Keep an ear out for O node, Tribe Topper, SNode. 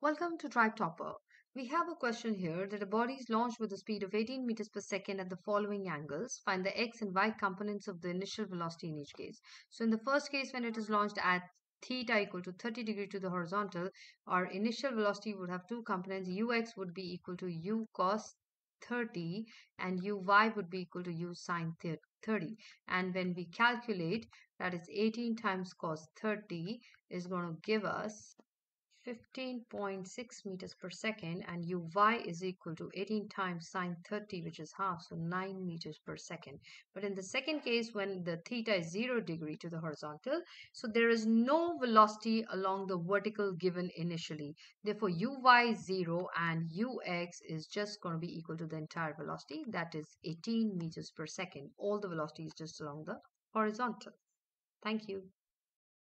Welcome to Tribe Topper. We have a question here that a body is launched with a speed of 18 meters per second at the following angles. Find the x and y components of the initial velocity in each case. So in the first case, when it is launched at theta equal to 30 degrees to the horizontal, our initial velocity would have two components. Ux would be equal to u cos 30 and uy would be equal to u sin 30. And when we calculate, that is 18 times cos 30 is going to give us 15.6 meters per second, and uy is equal to 18 times sine 30, which is half, so 9 meters per second. But in the second case, when the theta is 0 degree to the horizontal, so there is no velocity along the vertical given initially. Therefore, uy is 0 and ux is just going to be equal to the entire velocity, that is 18 meters per second. All the velocity is just along the horizontal. Thank you.